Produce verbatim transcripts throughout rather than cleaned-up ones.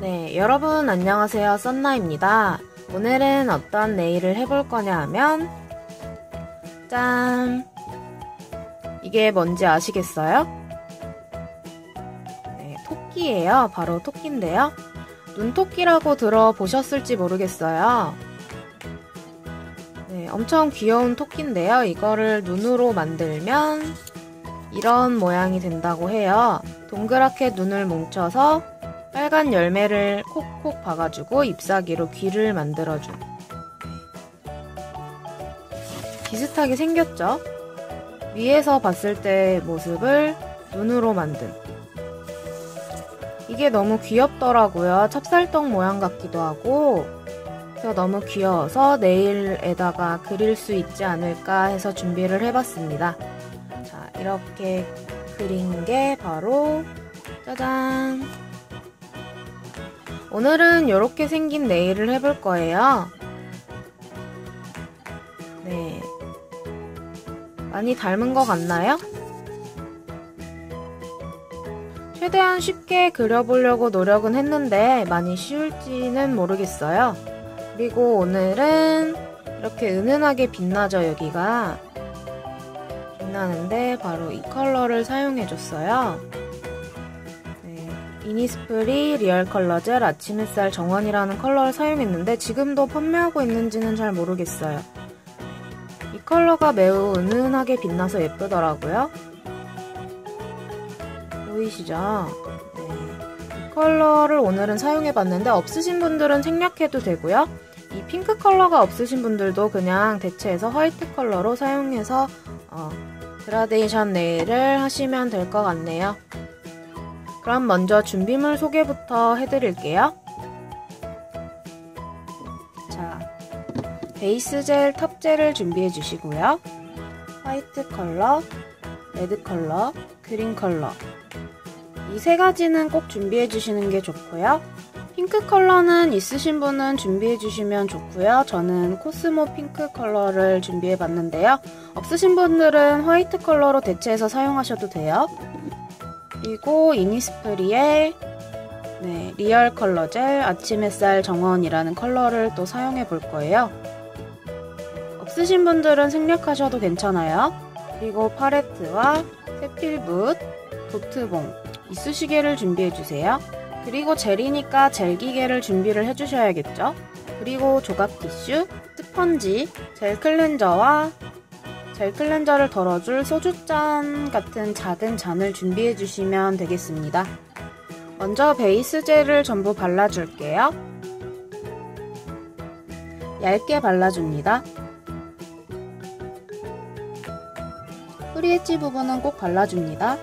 네, 여러분 안녕하세요. 썬나입니다. 오늘은 어떤 네일을 해볼 거냐 하면 짠! 이게 뭔지 아시겠어요? 네, 토끼예요. 바로 토끼인데요. 눈토끼라고 들어보셨을지 모르겠어요. 네, 엄청 귀여운 토끼인데요. 이거를 눈으로 만들면 이런 모양이 된다고 해요. 동그랗게 눈을 뭉쳐서 빨간 열매를 콕콕 박아주고 잎사귀로 귀를 만들어줘. 비슷하게 생겼죠? 위에서 봤을 때의 모습을 눈으로 만든. 이게 너무 귀엽더라고요. 찹쌀떡 모양 같기도 하고. 그래서 너무 귀여워서 네일에다가 그릴 수 있지 않을까 해서 준비를 해봤습니다. 자, 이렇게 그린 게 바로 짜잔! 오늘은 이렇게 생긴 네일을 해볼 거예요. 네, 많이 닮은 것 같나요? 최대한 쉽게 그려보려고 노력은 했는데 많이 쉬울지는 모르겠어요. 그리고 오늘은 이렇게 은은하게 빛나죠, 여기가. 빛나는데 바로 이 컬러를 사용해줬어요. 이니스프리 리얼컬러젤 아침 햇살 정원이라는 컬러를 사용했는데 지금도 판매하고 있는지는 잘 모르겠어요. 이 컬러가 매우 은은하게 빛나서 예쁘더라고요. 보이시죠? 네. 이 컬러를 오늘은 사용해봤는데 없으신 분들은 생략해도 되고요. 이 핑크 컬러가 없으신 분들도 그냥 대체해서 화이트 컬러로 사용해서 어, 그라데이션 네일을 하시면 될 것 같네요. 그럼 먼저 준비물 소개부터 해드릴게요. 자, 베이스 젤, 탑 젤을 준비해 주시고요. 화이트 컬러, 레드 컬러, 그린 컬러. 이 세 가지는 꼭 준비해 주시는 게 좋고요. 핑크 컬러는 있으신 분은 준비해 주시면 좋고요. 저는 코스모 핑크 컬러를 준비해 봤는데요. 없으신 분들은 화이트 컬러로 대체해서 사용하셔도 돼요. 그리고 이니스프리의 네, 리얼컬러젤 아침 햇살 정원이라는 컬러를 또 사용해 볼 거예요. 없으신 분들은 생략하셔도 괜찮아요. 그리고 팔레트와 세필붓, 도트봉, 이쑤시개를 준비해 주세요. 그리고 젤이니까 젤기계를 준비를 해주셔야겠죠. 그리고 조각티슈, 스펀지, 젤 클렌저와 젤 클렌저를 덜어줄 소주잔 같은 작은 잔을 준비해주시면 되겠습니다. 먼저 베이스 젤을 전부 발라줄게요. 얇게 발라줍니다. 프리 엣지 부분은 꼭 발라줍니다.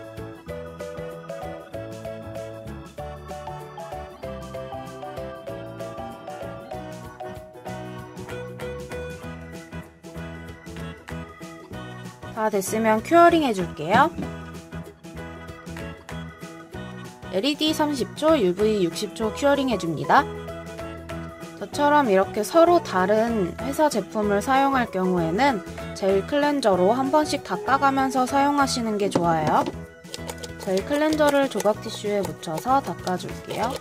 다 됐으면 큐어링 해줄게요. 엘이디 삼십 초, 유브이 육십 초 큐어링 해줍니다. 저처럼 이렇게 서로 다른 회사 제품을 사용할 경우에는 젤 클렌저로 한 번씩 닦아가면서 사용하시는 게 좋아요. 젤 클렌저를 조각 티슈에 묻혀서 닦아줄게요.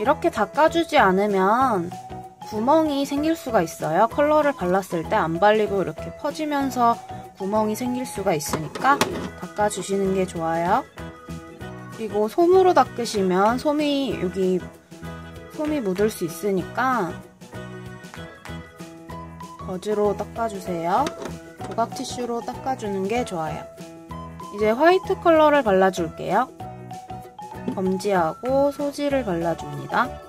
이렇게 닦아주지 않으면 구멍이 생길 수가 있어요. 컬러를 발랐을 때 안 발리고 이렇게 퍼지면서 구멍이 생길 수가 있으니까 닦아주시는 게 좋아요. 그리고 솜으로 닦으시면 솜이 여기 솜이 묻을 수 있으니까 거즈로 닦아주세요. 조각 티슈로 닦아주는 게 좋아요. 이제 화이트 컬러를 발라줄게요. 검지하고 소지를 발라줍니다.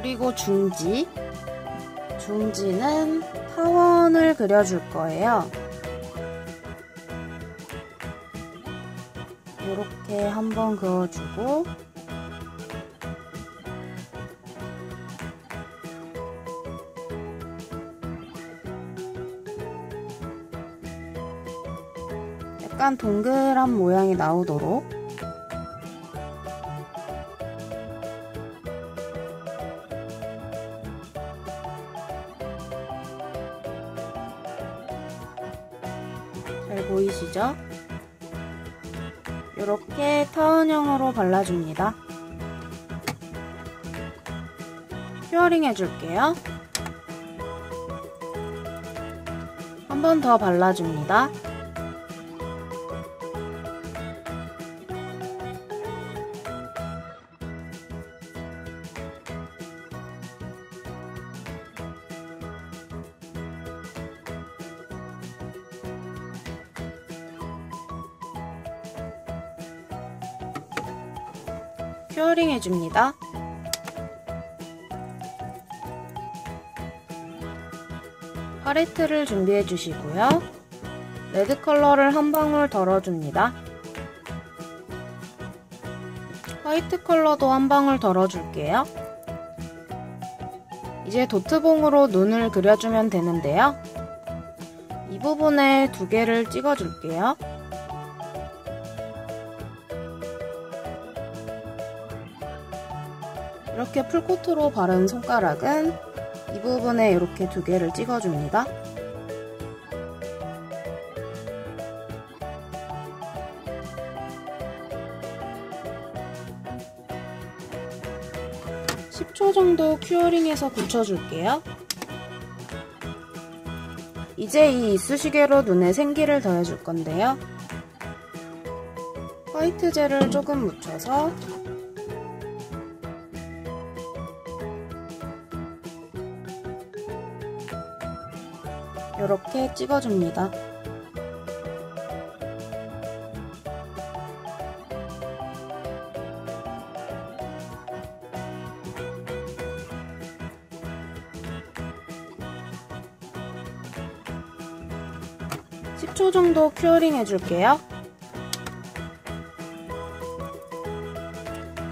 그리고 중지, 중지는 타원을 그려줄 거예요. 이렇게 한번 그어주고 약간 동그란 모양이 나오도록 잘 보이시죠? 이렇게 타원형으로 발라줍니다. 큐어링 해줄게요. 한 번 더 발라줍니다. 큐어링 해줍니다. 팔레트를 준비해 주시고요. 레드 컬러를 한 방울 덜어줍니다. 화이트 컬러도 한 방울 덜어줄게요. 이제 도트봉으로 눈을 그려주면 되는데요. 이 부분에 두 개를 찍어줄게요. 이렇게 풀코트로 바른 손가락은 이 부분에 이렇게 두 개를 찍어줍니다. 십 초 정도 큐어링해서 굳혀줄게요. 이제 이 이쑤시개로 눈에 생기를 더해줄 건데요. 화이트 젤을 조금 묻혀서 이렇게 찍어줍니다. 십 초 정도 큐어링 해줄게요.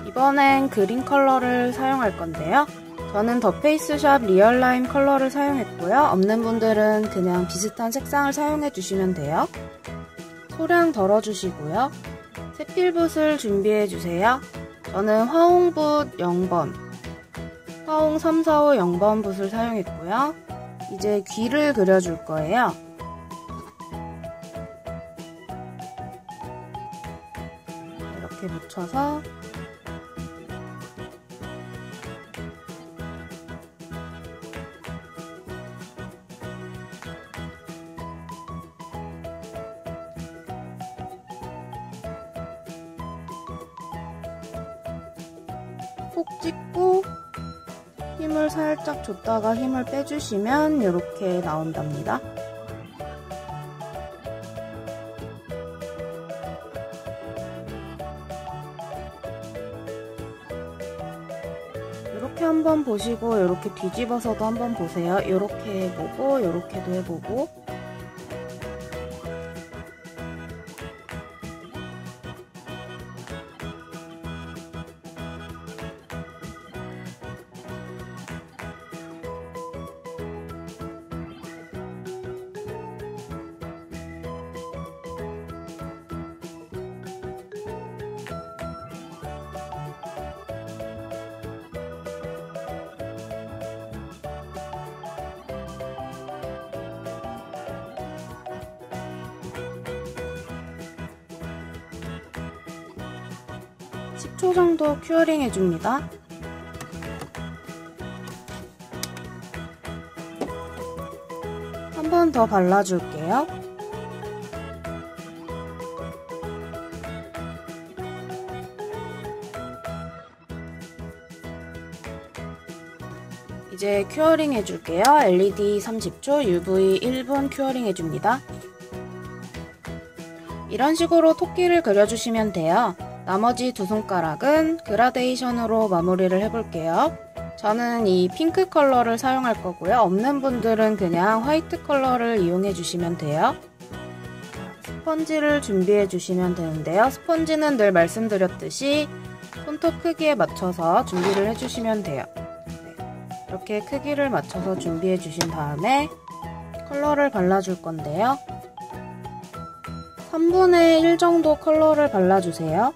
이번엔 그린 컬러를 사용할 건데요. 저는 더페이스샵 리얼라임 컬러를 사용했고요. 없는 분들은 그냥 비슷한 색상을 사용해 주시면 돼요. 소량 덜어주시고요. 새필붓을 준비해 주세요. 저는 화홍붓 영 번, 화홍 삼, 사, 오 영 번 붓을 사용했고요. 이제 귀를 그려줄 거예요. 이렇게 묻혀서 콕 찍고 힘을 살짝 줬다가 힘을 빼주시면 이렇게 나온답니다. 이렇게 한번 보시고 이렇게 뒤집어서도 한번 보세요. 이렇게 해보고 이렇게도 해보고 십 초 정도 큐어링 해줍니다. 한 번 더 발라줄게요. 이제 큐어링 해줄게요. 엘이디 삼십 초, 유브이 일 분 큐어링 해줍니다. 이런 식으로 토끼를 그려주시면 돼요. 나머지 두 손가락은 그라데이션으로 마무리를 해볼게요. 저는 이 핑크 컬러를 사용할 거고요. 없는 분들은 그냥 화이트 컬러를 이용해 주시면 돼요. 스펀지를 준비해 주시면 되는데요. 스펀지는 늘 말씀드렸듯이 손톱 크기에 맞춰서 준비를 해주시면 돼요. 이렇게 크기를 맞춰서 준비해 주신 다음에 컬러를 발라줄 건데요. 삼분의 일 정도 컬러를 발라주세요.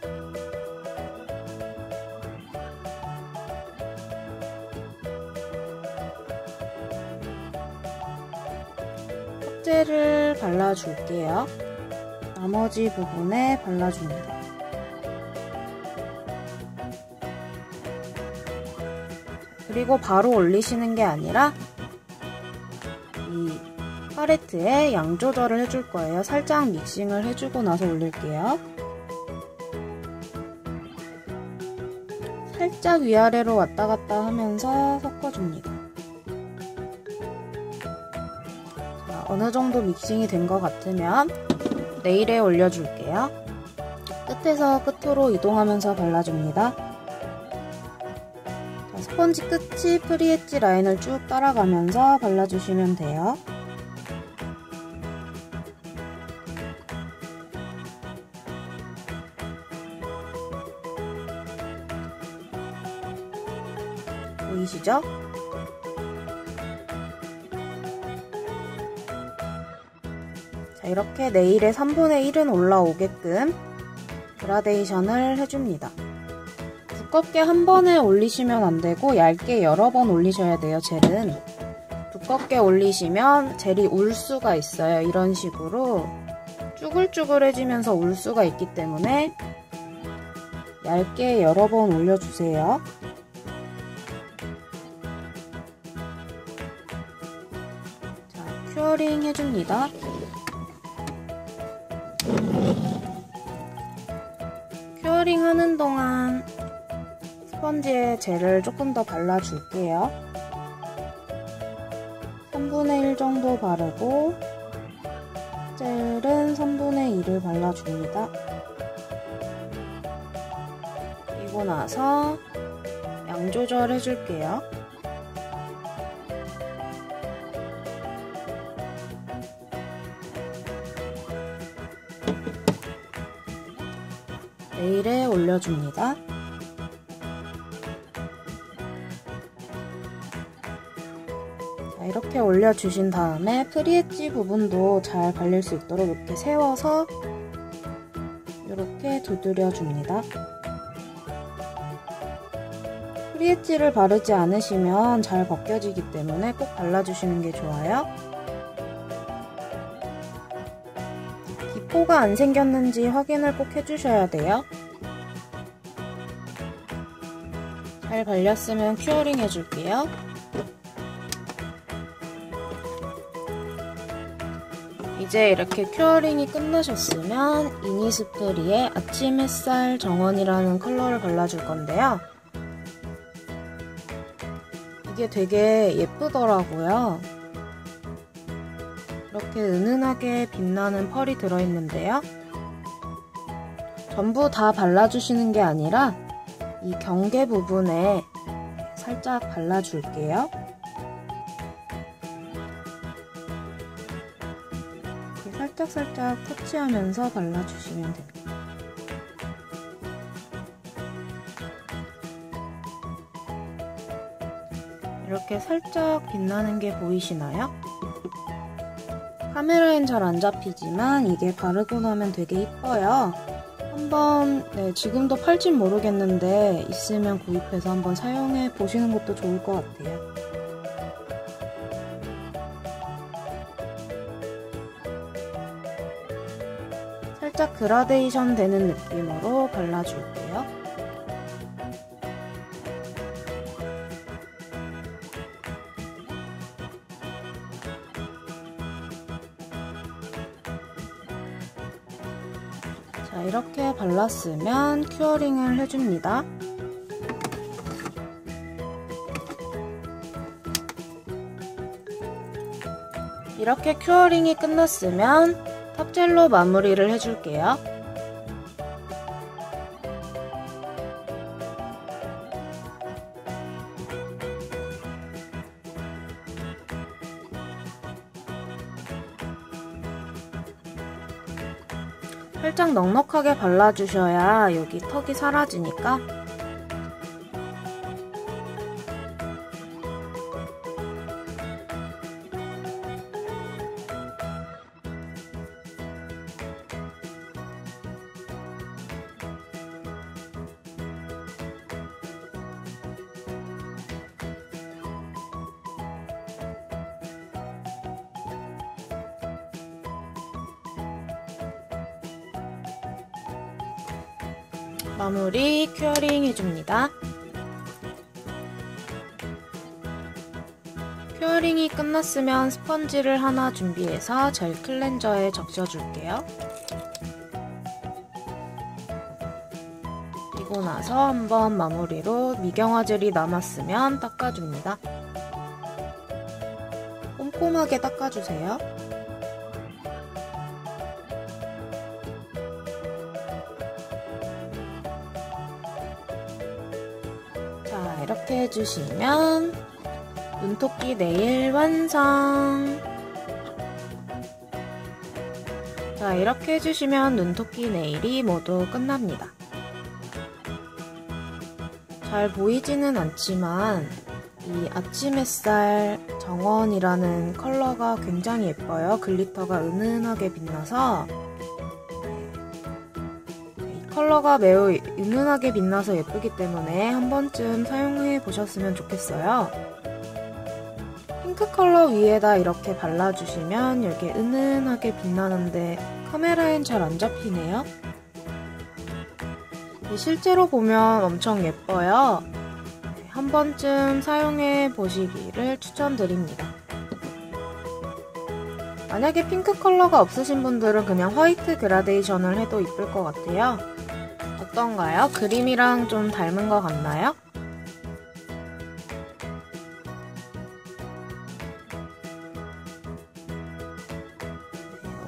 흑제를 발라줄게요. 나머지 부분에 발라줍니다. 그리고 바로 올리시는 게 아니라 이 팔레트에 양 조절을 해줄 거예요. 살짝 믹싱을 해주고 나서 올릴게요. 살짝 위아래로 왔다 갔다 하면서 섞어줍니다. 자, 어느 정도 믹싱이 된 것 같으면 네일에 올려줄게요. 끝에서 끝으로 이동하면서 발라줍니다. 스펀지 끝이 프리엣지 라인을 쭉 따라가면서 발라주시면 돼요. 보이시죠? 자, 이렇게 네일의 삼분의 일은 올라오게끔 그라데이션을 해줍니다. 두껍게 한 번에 올리시면 안되고 얇게 여러 번 올리셔야 돼요. 젤은 두껍게 올리시면 젤이 울 수가 있어요. 이런 식으로 쭈글쭈글해지면서 울 수가 있기 때문에 얇게 여러 번 올려주세요. 자, 큐어링 해줍니다. 큐어링 하는 동안 스펀지에 젤을 조금 더 발라줄게요. 삼분의 일 정도 바르고 젤은 삼분의 이를 발라줍니다. 그리고 나서 양 조절해줄게요. 네일에 올려줍니다. 이렇게 올려주신 다음에 프리엣지 부분도 잘 발릴 수 있도록 이렇게 세워서 이렇게 두드려줍니다. 프리엣지를 바르지 않으시면 잘 벗겨지기 때문에 꼭 발라주시는 게 좋아요. 기포가 안 생겼는지 확인을 꼭 해주셔야 돼요. 잘 발렸으면 큐어링 해줄게요. 이제 이렇게 큐어링이 끝나셨으면 이니스프리의 아침 햇살 정원이라는 컬러를 발라줄 건데요. 이게 되게 예쁘더라고요. 이렇게 은은하게 빛나는 펄이 들어있는데요. 전부 다 발라주시는 게 아니라 이 경계 부분에 살짝 발라줄게요. 살짝살짝 터치하면서 발라주시면 됩니다. 이렇게 살짝 빛나는 게 보이시나요? 카메라엔 잘 안 잡히지만 이게 바르고 나면 되게 이뻐요. 한번 네, 지금도 팔진 모르겠는데 있으면 구입해서 한번 사용해 보시는 것도 좋을 것 같아요. 살짝 그라데이션 되는 느낌으로 발라줄게요. 자, 이렇게 발랐으면 큐어링을 해줍니다. 이렇게 큐어링이 끝났으면 탑젤로 마무리를 해줄게요. 살짝 넉넉하게 발라주셔야 여기 턱이 사라지니까 마무리 큐어링 해줍니다. 큐어링이 끝났으면 스펀지를 하나 준비해서 젤 클렌저에 적셔줄게요. 그리고 나서 한번 마무리로 미경화 젤이 남았으면 닦아줍니다. 꼼꼼하게 닦아주세요. 자, 이렇게 해주시면 눈토끼 네일 완성! 자, 이렇게 해주시면 눈토끼 네일이 모두 끝납니다. 잘 보이지는 않지만 이 아침 햇살 정원이라는 컬러가 굉장히 예뻐요. 글리터가 은은하게 빛나서 이 컬러가 매우 은은하게 빛나서 예쁘기 때문에 한 번쯤 사용해 보셨으면 좋겠어요. 핑크 컬러 위에다 이렇게 발라주시면 여기 은은하게 빛나는데 카메라엔 잘 안 잡히네요. 실제로 보면 엄청 예뻐요. 한 번쯤 사용해 보시기를 추천드립니다. 만약에 핑크 컬러가 없으신 분들은 그냥 화이트 그라데이션을 해도 예쁠 것 같아요. 어떤가요? 그림이랑 좀 닮은 것 같나요?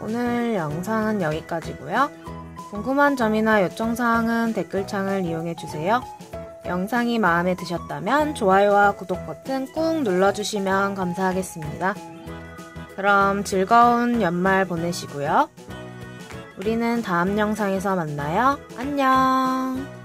오늘 영상은 여기까지고요. 궁금한 점이나 요청사항은 댓글창을 이용해주세요. 영상이 마음에 드셨다면 좋아요와 구독 버튼 꾹 눌러주시면 감사하겠습니다. 그럼 즐거운 연말 보내시고요. 우리는 다음 영상에서 만나요. 안녕!